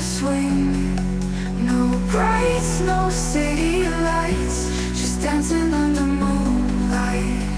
a swing. No brights, no city lights, just dancing under moonlight.